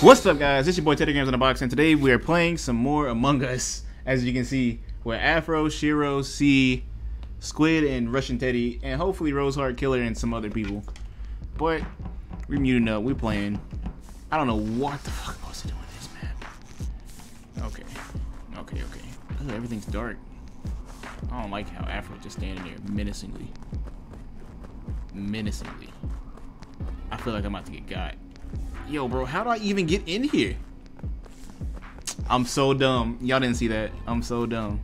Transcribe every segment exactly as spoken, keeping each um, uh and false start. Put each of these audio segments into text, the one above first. What's up, guys? It's your boy Teddy Games in the Box, and today we are playing some more Among Us. As you can see, we're Afro, Shiro, C, Squid, and Russian Teddy, and hopefully RoseHeartKiller and some other people. But we're muting up. We're playing. I don't know what the fuck I'm supposed to do with this map. Okay, okay, okay. Everything's dark. I don't like how Afro just standing there menacingly. Menacingly. I feel like I'm about to get got. Yo, bro, how do I even get in here? I'm so dumb. Y'all didn't see that. I'm so dumb.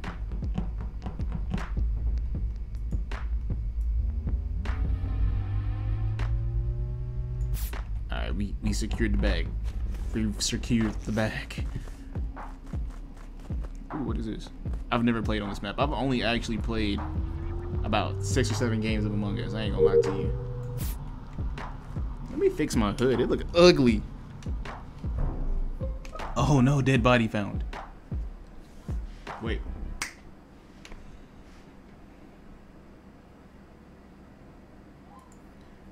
Alright, we, we secured the bag. We secured the bag. Ooh, what is this? I've never played on this map. I've only actually played about six or seven games of Among Us. I ain't gonna lie to you. Let me fix my hood. It look ugly. Oh no, dead body found. Wait.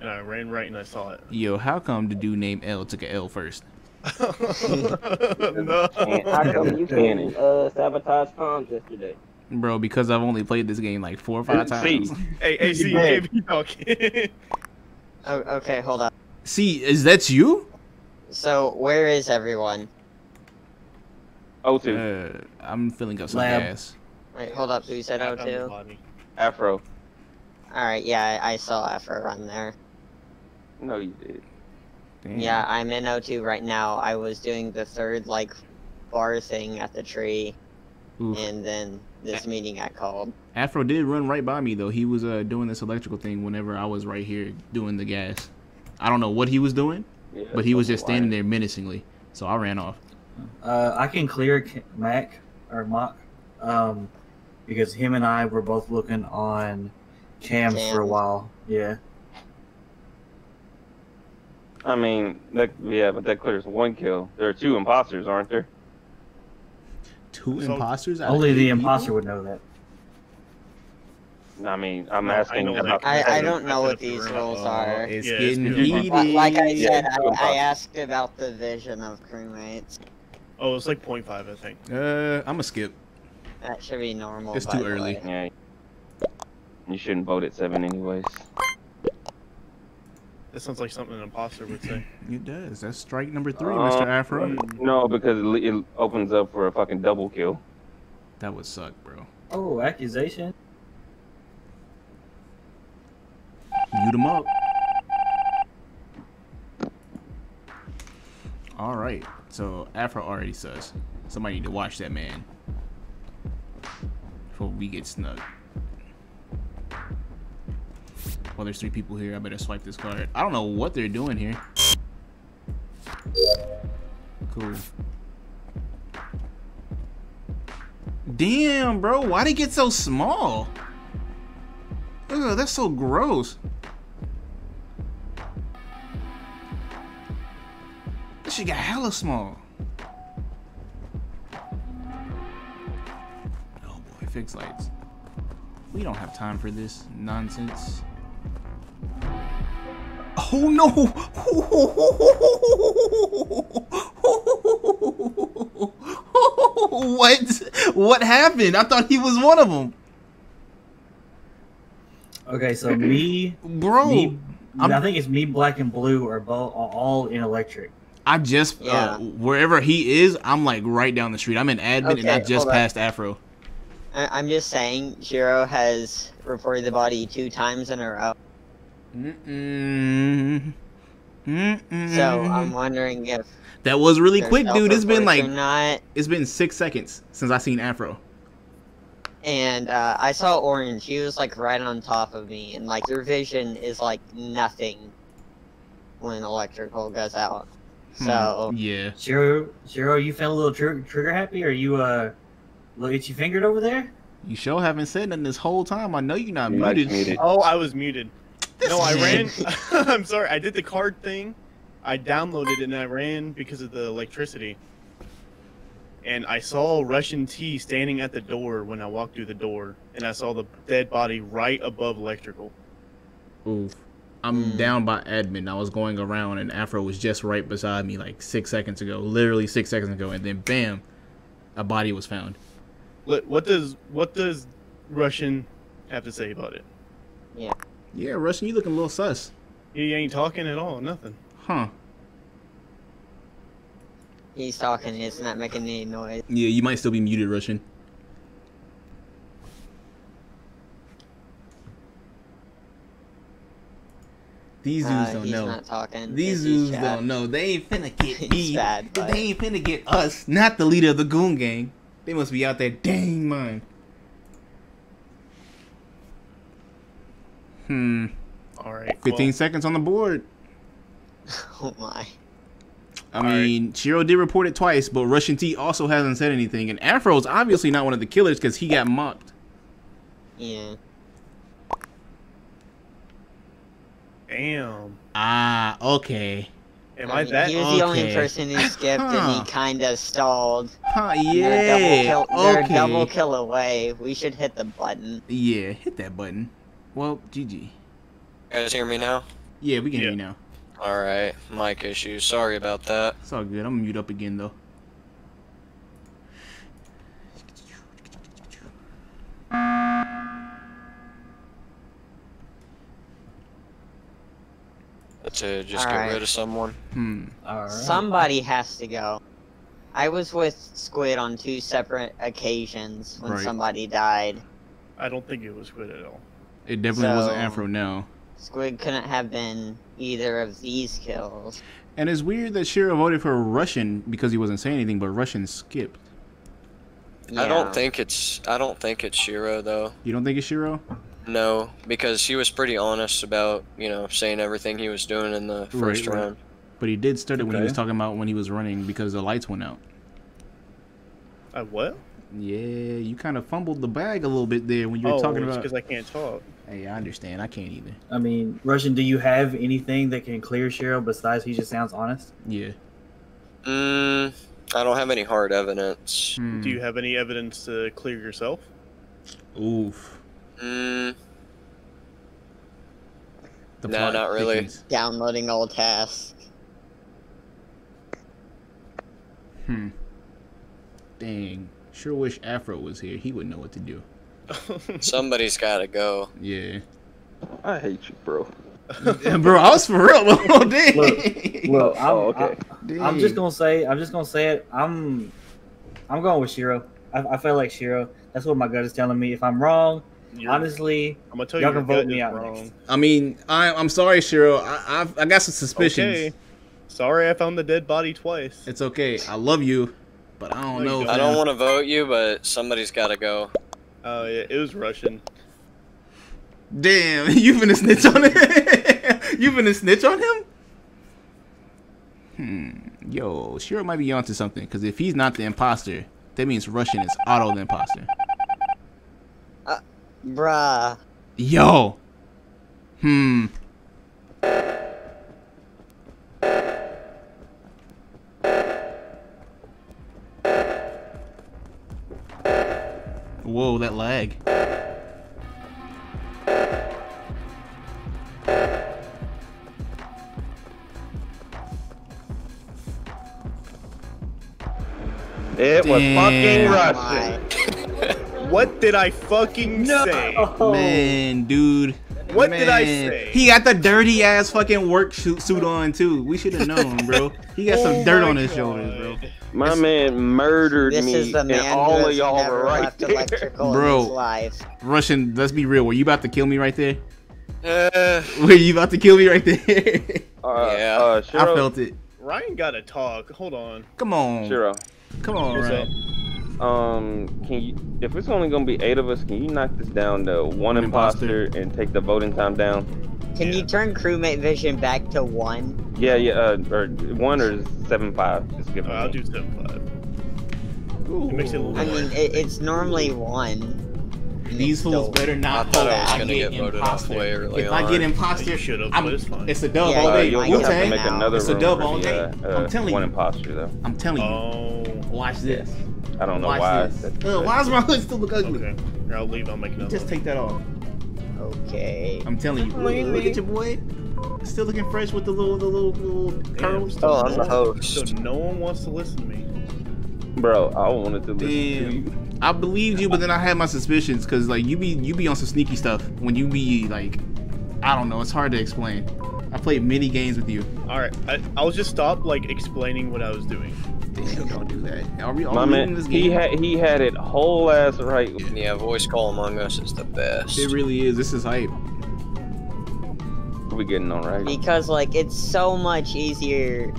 And I ran right and I saw it. Yo, how come the dude named L took a L first? No. And how come you can't uh, sabotage comms yesterday? Bro, because I've only played this game like four or five times. Hey, hey, see, hey, talking. Oh, okay, hold on. See, is that you? So, where is everyone? O two. Uh, I'm filling up some gas. Wait, hold up. So you said O two? Afro. Alright, yeah, I, I saw Afro run there. No, you did. Damn. Yeah, I'm in O two right now. I was doing the third, like, bar thing at the tree. Oof. And then this meeting got called. Afro did run right by me, though. He was uh, doing this electrical thing whenever I was right here doing the gas. I don't know what he was doing, yeah, but he was just standing there menacingly. So I ran off. Uh, I can clear Mac or Mock um, because him and I were both looking on cams Cam. for a while. Yeah. I mean, that, yeah, but that clears one kill. There are two imposters, aren't there? Two so imposters? Only the imposter people? would know that. I mean, I'm asking I about. I, I don't know what these roles are. It's yeah, getting heated. Like I said, yeah, I, I asked about the vision of crewmates. Oh, it's like point five, I think. Uh, I'm gonna skip. That should be normal. It's too early. Yeah. You shouldn't vote at seven, anyways. That sounds like something an imposter would say. It does. That's strike number three, uh, Mister Afro. No, because it, it opens up for a fucking double kill. That would suck, bro. Oh, accusation. Mute him up. All right. So Afro already sus. Somebody need to watch that man before we get snuck. Well, there's three people here. I better swipe this card. I don't know what they're doing here. Cool. Damn, bro. Why'd it get so small? Ugh, that's so gross. This shit got hella small. Oh boy, fix lights. We don't have time for this nonsense. Oh no! What? What happened? I thought he was one of them. Okay, so me, bro, me, I think it's me, black, and blue are both are all in electric. I just yeah. uh, wherever he is, I'm like right down the street. I'm in admin, okay, and I just passed on. Afro. I I'm just saying, Shiro has reported the body two times in a row. Mm-mm. Mm-mm. So I'm wondering if that was really quick, dude. It's been like not. It's been six seconds since I seen Afro. And uh, I saw Orange. He was like right on top of me, and like your vision is like nothing when electrical goes out. So hmm. yeah, Shiro, Shiro, you feeling a little tr trigger happy? Are you uh, look at you fingered over there? You sure haven't said nothing this whole time. I know you're not you're muted. muted. Oh, I was muted. This no, I ran. I'm sorry. I did the card thing. I downloaded it and I ran because of the electricity. And I saw Russian T standing at the door when I walked through the door, and I saw the dead body right above electrical. Oof. I'm mm. down by admin. I was going around, and Afro was just right beside me like six seconds ago, literally six seconds ago, and then bam, a body was found. What what does what does Russian have to say about it? Yeah. Yeah, Russian, you looking a little sus. He ain't talking at all, nothing. Huh. He's talking, it's not making any noise. Yeah, you might still be muted, Russian. These zoos uh, don't he's know. Not talking. These zoos don't know. They ain't finna get me. Bad, they ain't finna get us, not the leader of the goon gang. They must be out there dang mine. Hmm. Alright. fifteen well. seconds on the board. Oh my. I All mean, right. Shiro did report it twice, but Russian T also hasn't said anything. And Afro's obviously not one of the killers because he got mocked. Yeah. Damn. Ah, okay. Am I, I mean, that? He was okay. the only person who skipped, huh. and he kind of stalled. Huh, yeah. They're a double kill, they're okay. a double kill away. We should hit the button. Yeah, hit that button. Well, G G. You guys hear me now? Yeah, we can yeah. hear you now. Alright, mic issue. Sorry about that. It's all good. I'm gonna mute up again, though. To just All get right. rid of someone. Hmm. All right. Somebody has to go. I was with Squid on two separate occasions when right. somebody died. I don't think it was Squid at all. It definitely so, wasn't Afro now. Squid couldn't have been either of these kills. And it's weird that Shiro voted for Russian because he wasn't saying anything, but Russian skipped. Yeah. I don't think it's. I don't think it's Shiro though. You don't think it's Shiro? No, because he was pretty honest about, you know, saying everything he was doing in the first right, round. Right. But he did start it okay. when he was talking about when he was running because the lights went out. I what? Yeah, you kind of fumbled the bag a little bit there when you were oh, talking about... Oh, because I can't talk. Hey, I understand. I can't either. I mean, Russian, do you have anything that can clear Shiro besides he just sounds honest? Yeah. Mm, I don't have any hard evidence. Hmm. Do you have any evidence to clear yourself? Oof. Mm. No, nah, not really. Things. Downloading all tasks. Hmm. Dang. Sure wish Afro was here. He would know what to do. Somebody's gotta go. Yeah. I hate you, bro. Bro, I was for real. Look, look, look I'm, oh, okay. I, I'm just gonna say. I'm just gonna say it. I'm. I'm going with Shiro. I, I feel like Shiro. That's what my gut is telling me. If I'm wrong. You're, Honestly, I'm gonna tell y'all you can vote me out wrong. Next. I mean, I, I'm sorry, Shiro. I, I I got some suspicions. Okay. Sorry, I found the dead body twice. It's okay. I love you, but I don't no, know. If I don't want to vote you, but somebody's gotta go. Oh uh, yeah, it was Russian. Damn, you finna snitch on him? You finna snitch on him? Hmm. Yo, Shiro might be onto something. Cause if he's not the imposter, that means Russian is auto the imposter. Bruh. Yo. Hmm. Whoa, that lag. It was fucking Russian. What did I fucking no. say? Man, dude. What Man. did I say? He got the dirty ass fucking work suit on too. We should have known, bro. He got oh some dirt on his God. shoulders, bro. My this, man murdered this me, is the and man all of y'all were right there, bro. Russian, let's be real. Were you about to kill me right there? Uh, were you about to kill me right there? Uh, yeah, uh, Shiro, I felt it. Ryan gotta talk. Hold on. Come on, Shiro. Come on, What's Ryan. Up? Um, can you, if it's only gonna be eight of us, can you knock this down to one imposter and take the voting time down? Can yeah. you turn crewmate vision back to one? Yeah, yeah, uh, or one or seven five. Just give. Uh, I'll do seven five. Ooh. It makes it a little I more. mean, it, it's normally one. These fools better not. I thought I was gonna I get, get voted imposter. Halfway early If on. I get imposter, I'm, it's a dub yeah, all uh, day. Uh, it's a dub all day. The, uh, I'm telling you. One imposter though. I'm telling you. Oh. Watch this. I don't know Watch why. That's uh, why is my hood still look ugly? Okay. Here, I'll leave. I'll make another. Just one. Take that off. Okay. I'm telling you. Look at your boy. Still looking fresh with the little, the little, little curls. Damn. Oh, I'm the host. So no one wants to listen to me. Bro, I wanted to listen Damn. to you. I believed you, but then I had my suspicions because like you be you be on some sneaky stuff when you be like, I don't know, it's hard to explain. I played many games with you. All right, I, I'll just stop like explaining what I was doing. Damn, don't do that. Are we all My man, this game? He had he had it whole ass right. Yeah, voice call Among Us is the best. It really is. This is hype. We getting all right. Because like it's so much easier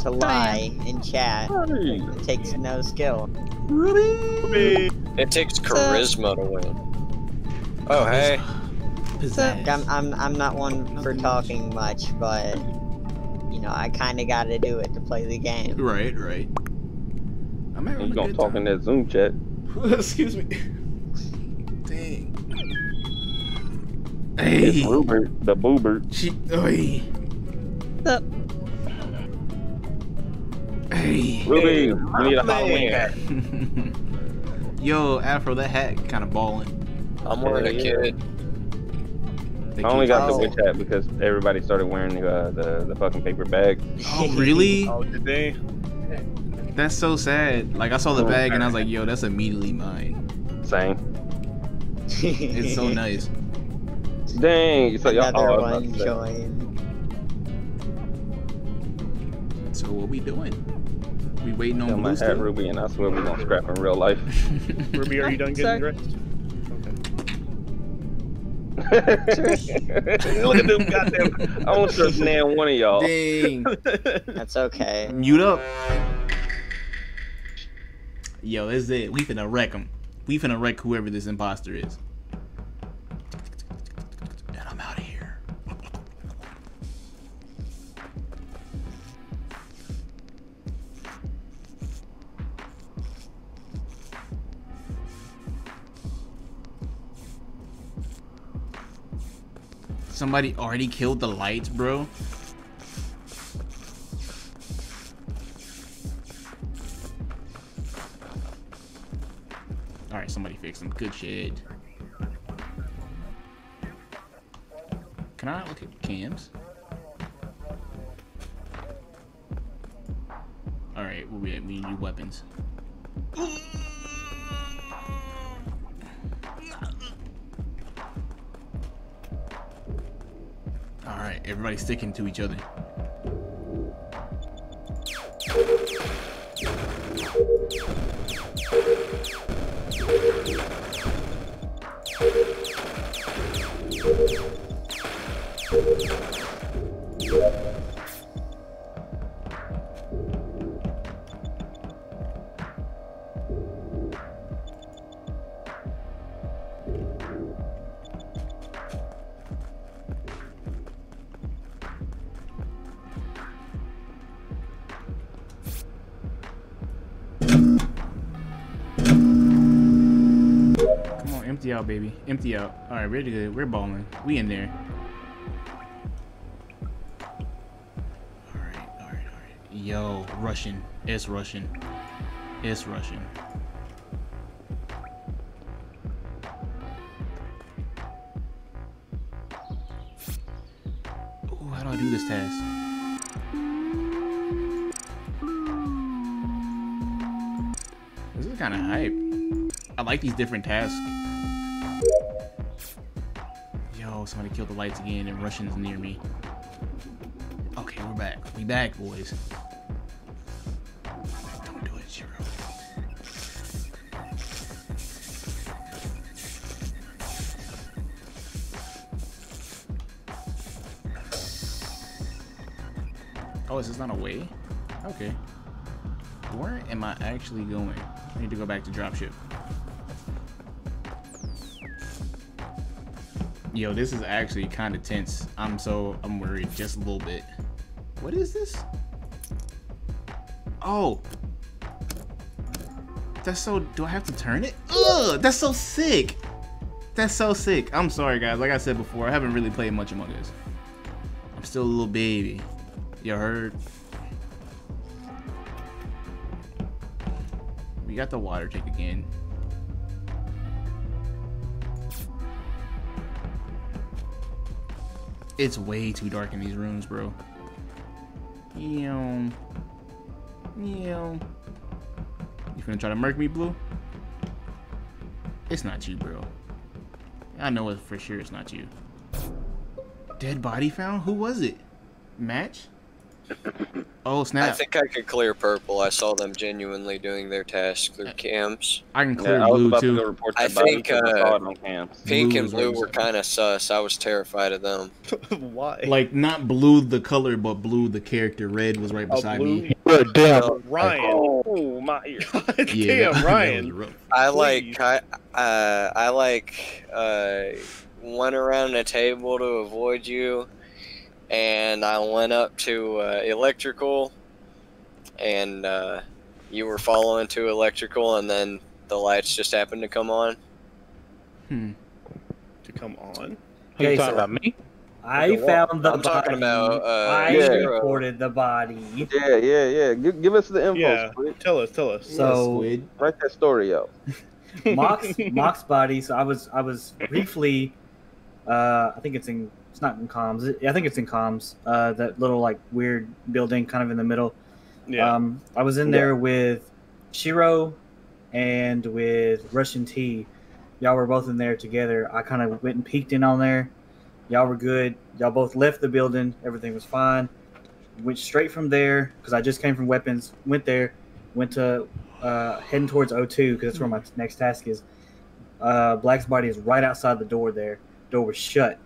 to lie in chat. It takes no skill. Ruby. It takes charisma to win. Oh hey. I'm I'm I'm not one for talking much, but you know I kind of got to do it to play the game. Right, right. I'm having you a gonna talk time. in that Zoom chat. Excuse me. Dang. Hey. It's Rupert, the boobert. She. Hey. Up. Hey. Ruby, hey, we need a Halloween hat. Yo, Afro, that hat kind of balling. I'm wearing a yeah. kid. I only got oh. the witch hat because everybody started wearing uh, the the fucking paper bag. Oh really? Oh, did they? That's so sad. Like I saw the bag and I was like, yo, that's immediately mine. Same. It's so nice. Dang. So y'all all about to So what we doing? We waiting on my hat, Ruby, and I swear we gonna scrap in real life. Ruby, are you done getting dressed? Look at them goddamn! I won't trust nan one of y'all. Dang, that's okay. Mute up. Yo, that's it. We finna wreck them. We finna wreck whoever this imposter is. And I'm out of here. Somebody already killed the lights, bro. All right, somebody fix them. Good shit. Can I look at cams? All right, where we at? We need weapons. Alright, everybody's sticking to each other. Empty out, baby. Empty out. All right, we're good. We're balling. We in there. All right, all right, all right. Yo, Russian. It's Russian. It's Russian. Ooh, how do I do this task? This is kind of hype. I like these different tasks. Yo, somebody killed the lights again and Russians near me. Okay, we're back. We back, boys. Don't do it, Shiro. Oh, is this not a way? Okay. Where am I actually going? I need to go back to dropship. Yo, this is actually kind of tense. I'm so, I'm worried just a little bit. What is this? Oh. That's so, do I have to turn it? Ugh, that's so sick. That's so sick. I'm sorry, guys. Like I said before, I haven't really played much Among Us. I'm still a little baby. You heard? We got the water tank again. It's way too dark in these rooms, bro. Meow. Meow. You finna try to murk me, Blue? It's not you, bro. I know it for sure it's not you. Dead body found? Who was it? Match? Oh, snap. I think I could clear purple. I saw them genuinely doing their task through cams. I can clear yeah, blue, I too. To report I think uh, pink blue and blue were kind of sus. I was terrified of them. Why? Like, not blue the color, but blue the character. Red was right beside oh, me. But damn, uh, Ryan. Oh, my God. Yeah, damn, Ryan. I like, I, uh, I like... Uh, went around the table to avoid you, and I went up to uh, electrical, and uh, you were following to electrical, and then the lights just happened to come on. Hmm. To come on? Are you talking about me? I found the body. I'm talking about. Uh, I yeah. reported the body. Yeah, yeah, yeah. Give, give us the info. Yeah. Squid. Tell us, tell us. So yeah, write that story out. Mox, Mox body. So I was, I was briefly. Uh, I think it's in, it's not in comms. I think it's in comms, uh, that little like weird building kind of in the middle. Yeah. Um, I was in there yeah. with Shiro and with Russian T. Y'all were both in there together. I kind of went and peeked in on there. Y'all were good. Y'all both left the building. Everything was fine. Went straight from there because I just came from weapons. Went there. Went to uh, heading towards O two because that's where my next task is. Uh, Black's body is right outside the door there. Door was shut.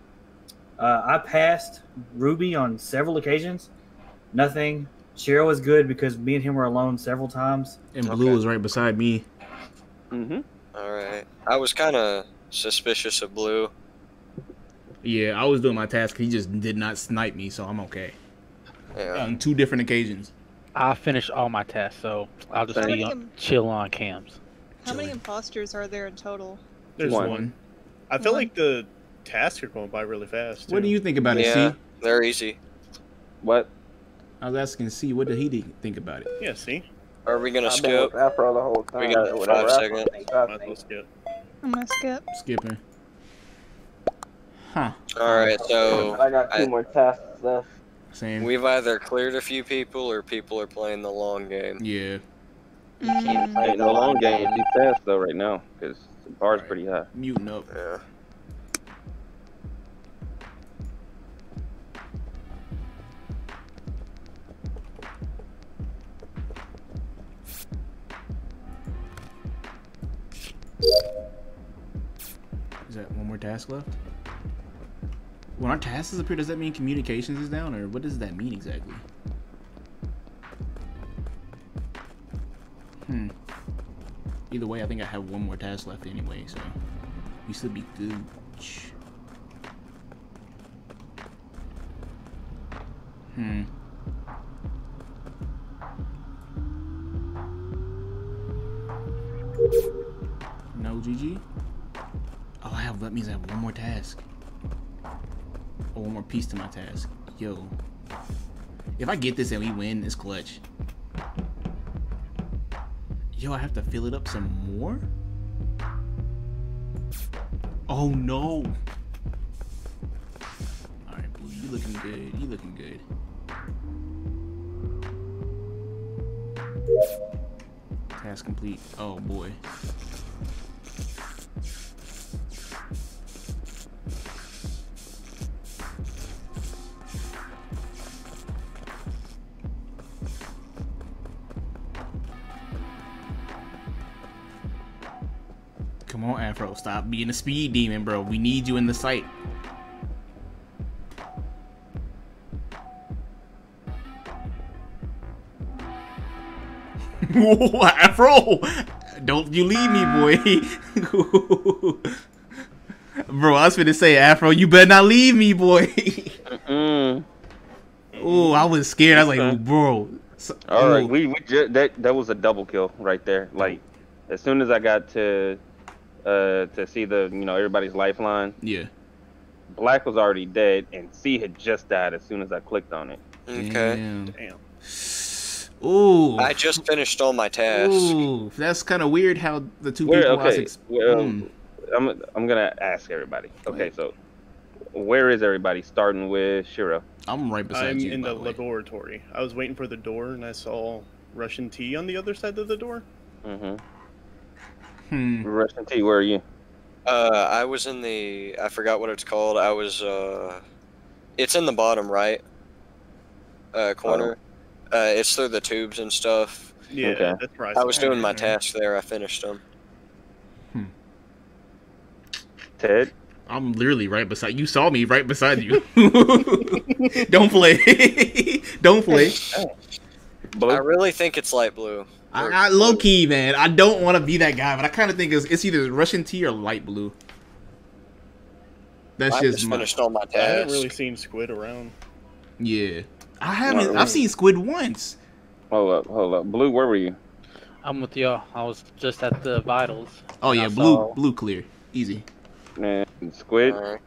Uh, I passed Ruby on several occasions. Nothing. Cheryl was good because me and him were alone several times. And Blue okay. was right beside me. Mm-hmm. All right. I was kind of suspicious of Blue. Yeah, I was doing my task. He just did not snipe me, so I'm okay. Yeah. On two different occasions. I finished all my tasks, so I'll just be on, chill on cams. How Chilling. many imposters are there in total? There's one. one. I feel one. like the tasks are going by really fast. Too. What do you think about it, yeah, C? They're easy. What? I was asking C, what did he think about it? Yeah, C. Are we going to skip? The whole time. We got five, five seconds. I'll skip. I'm going to skip. Skipping. Huh. All right, so. I got two I, more tasks left. Same. We've either cleared a few people or people are playing the long game. Yeah. Mm. Playing the long game. Be fast though right now because the bar's right. pretty high. Muting up. Yeah. Is that one more task left? When our tasks appear, does that mean communications is down, or what does that mean exactly? Hmm. Either way, I think I have one more task left anyway, so we should be good. Hmm. No, G G. Oh, I have. That means I have one more task. Oh, one more piece to my task. Yo. If I get this and we win, it's clutch. Yo, I have to fill it up some more? Oh, no. Alright, Blue, you looking good. You looking good. Task complete. Oh, boy. Come on, Afro, stop being a speed demon, bro. We need you in the site. Whoa, Afro! Don't you leave me, boy. Bro, I was finna say, Afro, you better not leave me, boy. Mm-mm. Oh, I was scared. I was like, bro. So, all right, we, we just, that, that was a double kill right there. Like, as soon as I got to... Uh, to see the, you know, everybody's lifeline. Yeah. Black was already dead, and C had just died as soon as I clicked on it. Okay. Damn. Damn. Ooh. I just finished all my tasks. Ooh, that's kind of weird how the two Where, people. Okay. Was well, mm. I'm I'm gonna ask everybody. Okay, so where is everybody? Starting with Shiro. I'm right beside I'm you. I'm in the, the laboratory. I was waiting for the door, and I saw Russian Tea on the other side of the door. Mm-hmm. Hmm. Russian Tea, where are you? Uh, I was in the. I forgot what it's called. I was. Uh, it's in the bottom right uh, corner. Oh. Uh, it's through the tubes and stuff. Yeah, okay. That's right. I was doing my tasks there. I finished them. Hmm. Ted. I'm literally right beside you. Saw me right beside you. Don't play. Don't play. Blue. I really think it's light blue. I, I low key, man. I don't want to be that guy, but I kind of think it's, it's either Russian Tea or light blue. That's I just, just finished my, all my tasks. I haven't really seen Squid around. Yeah, I haven't. Really. I've seen Squid once. Hold up, hold up. Blue, where were you? I'm with y'all. I was just at the vitals. Oh yeah, blue, saw... blue clear, easy. Man, Squid. Right.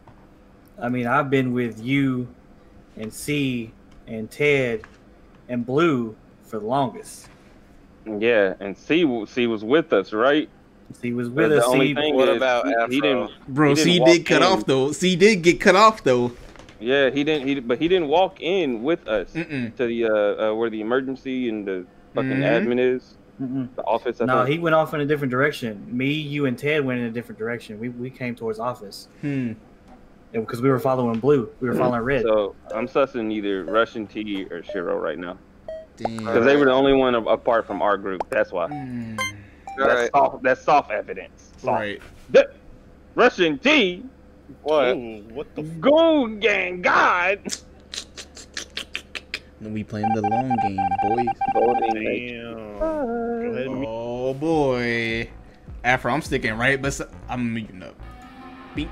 I mean, I've been with you, and C, and Ted, and Blue for the longest. Yeah, and C, C was with us, right? C was with us. C, what about Afro? He didn't, Bro, he didn't C did cut in. off though. C did get cut off though. Yeah, he didn't. He but he didn't walk in with us mm -mm. to the uh, uh, where the emergency and the fucking mm -hmm. admin is. Mm -mm. The office. I no, think. he went off in a different direction. Me, you, and Ted went in a different direction. We we came towards office. Hmm. Because we were following blue. We were following red. So I'm sussing either Russian Tea or Shiro right now. Damn. Because they were the only one apart from our group. That's why. Mm. That's right. soft. That's soft evidence. Soft. Right. The Russian Tea. What? Ooh, what the? Goon gang god. And we playing the long game, boys. Damn. Oh boy, Afro, I'm sticking right, but I'm meeting up. Bink.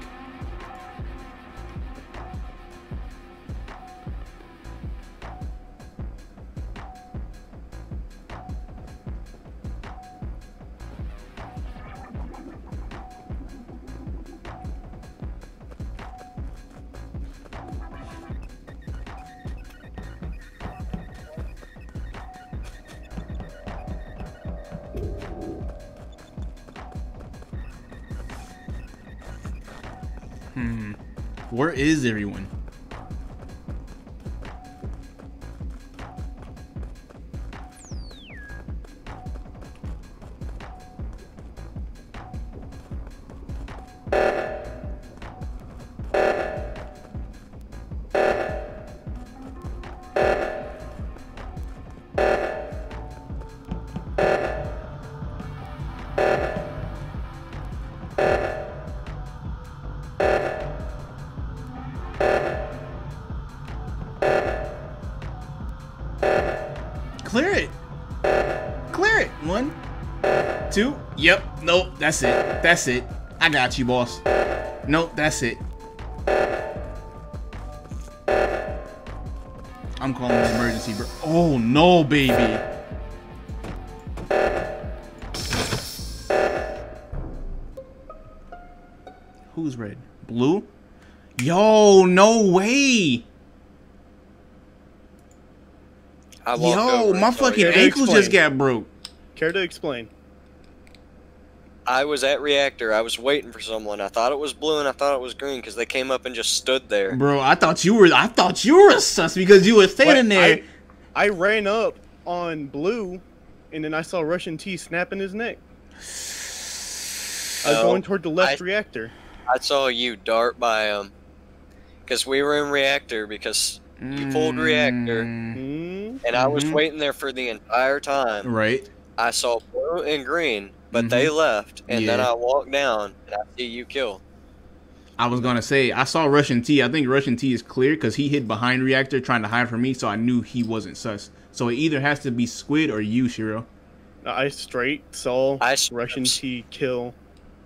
Hmm. Where is everyone? Clear it. Clear it. One. Two. Yep. Nope. That's it. That's it. I got you, boss. Nope. That's it. I'm calling an emergency, bro. Oh, no, baby. Who's red? Blue? Yo, no way. Yo, my fucking ankle just got broke. Care to explain? I was at reactor. I was waiting for someone. I thought it was blue and I thought it was green because they came up and just stood there. Bro, I thought you were. I thought you were a sus because you were standing there. I, I ran up on blue, and then I saw Russian Tea snapping his neck. I was going toward the left reactor. I saw you dart by him because we were in reactor because you pulled reactor. And I was mm-hmm. waiting there for the entire time. Right. I saw blue and green, but mm-hmm. they left, and yeah. then I walked down, and I see you kill. I was going to say, I saw Russian Tea. I think Russian Tea is clear because he hid behind reactor trying to hide from me, so I knew he wasn't sus. So it either has to be Squid or you, Shiro. I straight saw I straight Russian up. Tea kill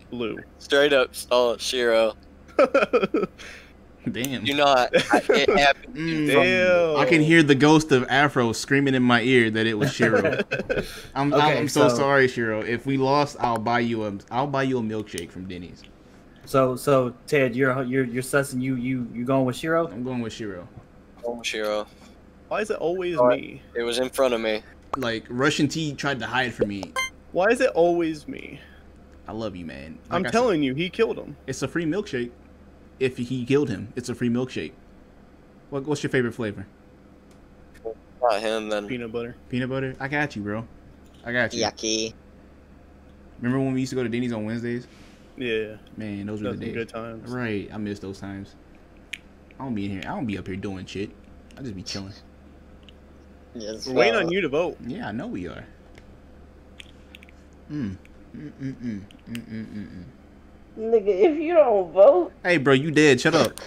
blue. Straight up saw Shiro. Damn. You know, I, I, it happened mm, I can hear the ghost of Afro screaming in my ear that it was Shiro. I'm, okay, I'm so, so sorry, Shiro. If we lost, I'll buy you a I'll buy you a milkshake from Denny's. So, so Ted, you're you're you're sussing you you you going with Shiro? I'm going with Shiro. I'm going with Shiro. Why is it always oh, me? It was in front of me. Like Russian Tea tried to hide from me. Why is it always me? I love you, man. Like I'm telling said, you, he killed him. It's a free milkshake. if he killed him. It's a free milkshake. What, what's your favorite flavor? Not him, then. Peanut butter. Peanut butter? I got you, bro. I got you. Yucky. Remember when we used to go to Denny's on Wednesdays? Yeah. Man, those were the days. Good times. Right. I miss those times. I don't be in here. I don't be up here doing shit. I just be chilling. Yes, we're waiting on you to vote. Yeah, I know we are. Mm. Mm mm mm mm mm mm. Nigga, if you don't vote. Hey, bro, you dead. Shut up.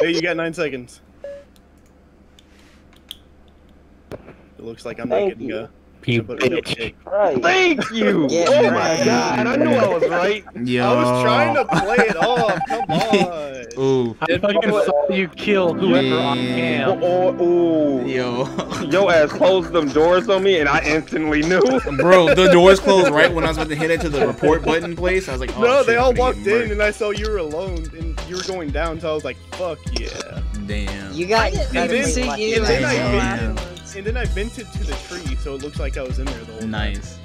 Hey, you got nine seconds. It looks like I'm Thank not getting you. a peanut butter milkshake. Right. Thank you. Yeah, oh right. my god, I knew I was right. Yo. I was trying to play it off. Come on. Ooh. I thought you saw you kill whoever yeah. I am. Oh, yo. Yo ass closed them doors on me, and I instantly knew. Bro, the doors closed right when I was about to hit it to the report button place. I was like, oh, no, shit, they all walked in, murdered. And I saw you were alone, and you were going down. So I was like, fuck yeah. Damn. You got. And then, and then I made. And then I vented to the tree, so it looks like I was in there the whole time. Nice.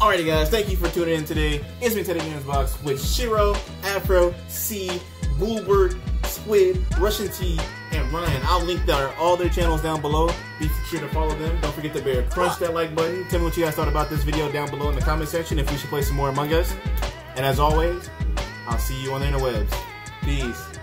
Alrighty guys, thank you for tuning in today. It's been Teddy Games Box with Shiro, Afro, C, Woolworth, Squid, Russian Tea, and Ryan. I'll link their, all their channels down below. Be sure to follow them. Don't forget to bear crunch that like button. Tell me what you guys thought about this video down below in the comment section if we should play some more Among Us. And as always, I'll see you on the interwebs. Peace.